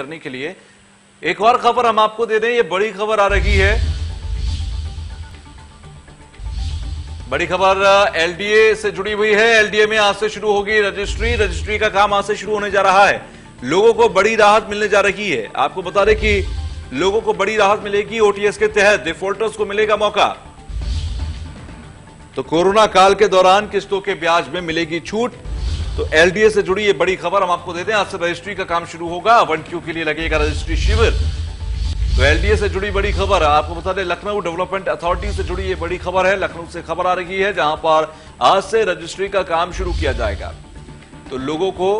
करने के लिए एक और खबर हम आपको दे दें। ये बड़ी खबर आ रही है, बड़ी खबर एलडीए से जुड़ी हुई है। एलडीए में आज से शुरू होगी रजिस्ट्री का काम आज से शुरू होने जा रहा है। लोगों को बड़ी राहत मिलने जा रही है। आपको बता दें कि लोगों को बड़ी राहत मिलेगी। ओटीएस के तहत डिफॉल्टर्स को मिलेगा मौका, तो कोरोना काल के दौरान किस्तों के ब्याज में मिलेगी छूट। तो एलडीए से जुड़ी ये बड़ी खबर हम आपको देते हैं। आज से रजिस्ट्री का काम शुरू होगा, 1Q के लिए लगेगा रजिस्ट्री शिविर। तो एलडीए से जुड़ी बड़ी खबर आपको बता दें, लखनऊ डेवलपमेंट अथॉरिटी से जुड़ी ये बड़ी खबर है। लखनऊ से खबर आ रही है, जहां पर आज से रजिस्ट्री का काम शुरू किया जाएगा। तो लोगों को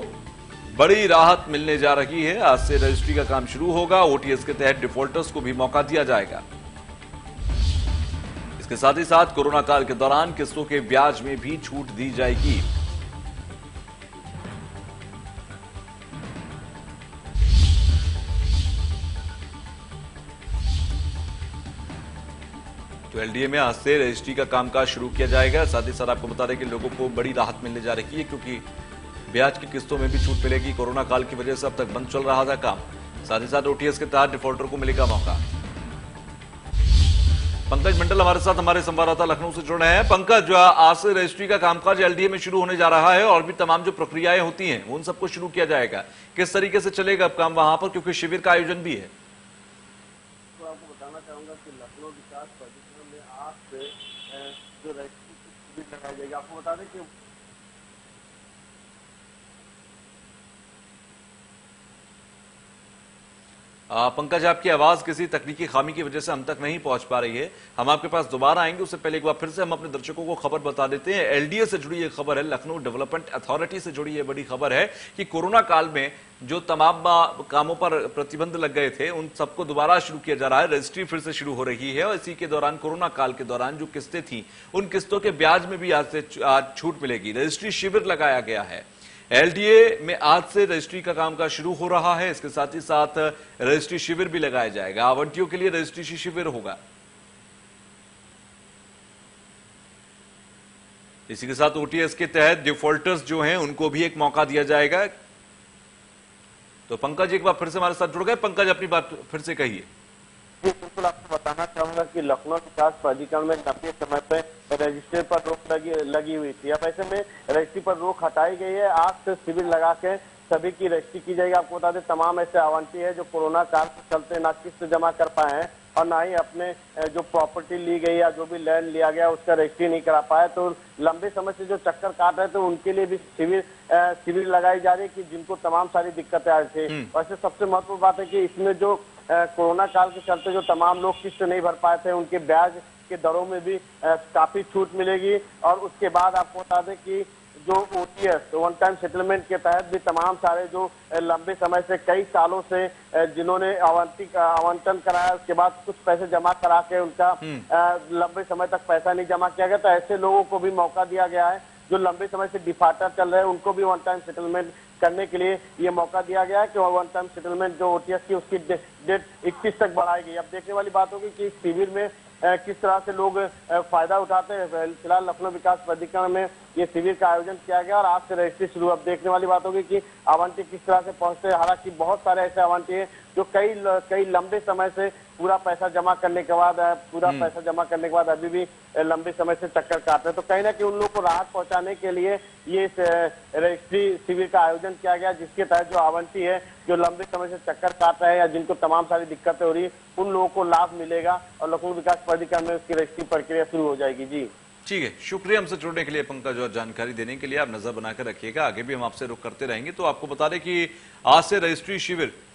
बड़ी राहत मिलने जा रही है। आज से रजिस्ट्री का काम शुरू होगा। ओटीएस के तहत डिफॉल्टर्स को भी मौका दिया जाएगा। इसके साथ ही साथ कोरोना काल के दौरान किस्तों के ब्याज में भी छूट दी जाएगी। तो एलडीए में आज से रजिस्ट्री का कामकाज शुरू किया जाएगा। साथ ही साथ आपको बता दें कि लोगों को बड़ी राहत मिलने जा रही है, क्योंकि ब्याज की किस्तों में भी छूट मिलेगी। कोरोना काल की वजह से अब तक बंद चल रहा था काम। साथ ही साथ ओटीएस के तहत डिफॉल्टर को मिलेगा मौका। पंकज मंडल हमारे साथ हमारे संवाददाता लखनऊ से जुड़े हैं। पंकज, आज से रजिस्ट्री का कामकाज एलडीए में शुरू होने जा रहा है और भी तमाम जो प्रक्रियाएं होती हैं उन सबको शुरू किया जाएगा। किस तरीके से चलेगा अब काम वहां पर, क्योंकि शिविर का आयोजन भी है? आपको बता दें कि पंकज, आपकी आवाज किसी तकनीकी खामी की वजह से हम तक नहीं पहुंच पा रही है। हम आपके पास दोबारा आएंगे, उससे पहले एक बार फिर से हम अपने दर्शकों को खबर बता देते हैं। एलडीए से जुड़ी ये खबर है, लखनऊ डेवलपमेंट अथॉरिटी से जुड़ी ये बड़ी खबर है कि कोरोना काल में जो तमाम कामों पर प्रतिबंध लग गए थे उन सबको दोबारा शुरू किया जा रहा है। रजिस्ट्री फिर से शुरू हो रही है और इसी के दौरान कोरोना काल के दौरान जो किस्तें थी उन किस्तों के ब्याज में भी आज से छूट मिलेगी। रजिस्ट्री शिविर लगाया गया है। एलडीए में आज से रजिस्ट्री का कामकाज शुरू हो रहा है। इसके साथ ही साथ रजिस्ट्री शिविर भी लगाया जाएगा। आवंटियों के लिए रजिस्ट्री शिविर होगा। इसी के साथ ओटीएस के तहत डिफॉल्टर्स जो हैं उनको भी एक मौका दिया जाएगा। तो पंकज एक बार फिर से हमारे साथ जुड़ गए। पंकज, अपनी बात फिर से कहिए। बिल्कुल, आपको बताना चाहूंगा कि लखनऊ विकास प्राधिकरण में लंबे समय पर रजिस्ट्री पर रोक लगी हुई थी। अब ऐसे में रजिस्ट्री पर रोक हटाई गई है। आज से शिविर लगा के सभी की रजिस्ट्री की जाएगी। आपको बता दें, तमाम ऐसे आवंटी है जो कोरोना काल के चलते ना किस्त जमा कर पाए हैं और ना ही अपने जो प्रॉपर्टी ली गई या जो भी लैंड लिया गया उसका रजिस्ट्री नहीं करा पाए, तो लंबे समय से जो चक्कर काट रहे थे तो उनके लिए भी शिविर लगाई जा रही है कि जिनको तमाम सारी दिक्कतें आ रही थी। वैसे सबसे महत्वपूर्ण बात है कि इसमें जो कोरोना काल के चलते जो तमाम लोग किस्त नहीं भर पाए थे उनके ब्याज के दरों में भी काफी छूट मिलेगी। और उसके बाद आपको बता दें कि जो ओटीएस वन टाइम सेटलमेंट के तहत भी तमाम सारे जो लंबे समय से कई सालों से जिन्होंने आवंटन कराया, उसके बाद कुछ पैसे जमा करा के उनका लंबे समय तक पैसा नहीं जमा किया गया, तो ऐसे लोगों को भी मौका दिया गया है। जो लंबे समय से डिफॉल्टर चल रहे हैं उनको भी वन टाइम सेटलमेंट करने के लिए ये मौका दिया गया है कि वन टाइम सेटलमेंट जो ओटीएस की उसकी डेट 21 तक बढ़ाई गई। अब देखने वाली बात होगी कि इस शिविर में किस तरह से लोग फायदा उठाते हैं। फिलहाल लखनऊ विकास प्राधिकरण में ये शिविर का आयोजन किया गया और आज से रजिस्ट्री शुरू। अब देखने वाली बात होगी कि आवंटी किस तरह से पहुंचते हैं। हालांकि बहुत सारे ऐसे आवंटी हैं जो कई लंबे समय से पूरा पैसा जमा करने के बाद अभी भी लंबे समय से चक्कर काट रहे, तो कहीं ना कहीं उन लोगों को राहत पहुंचाने के लिए ये रजिस्ट्री शिविर का आयोजन किया गया, जिसके तहत जो आवंटी है जो लंबे समय से चक्कर काट रहे हैं या जिनको तमाम सारी दिक्कतें हो रही है उन लोगों को लाभ मिलेगा और लखनऊ विकास प्राधिकरण में उसकी रजिस्ट्री प्रक्रिया शुरू हो जाएगी। जी ठीक है, शुक्रिया हमसे जुड़ने के लिए पंकज, और जानकारी देने के लिए। आप नजर बनाकर रखिएगा, आगे भी हम आपसे रुख करते रहेंगे। तो आपको बता दें कि आज से रजिस्ट्री शिविर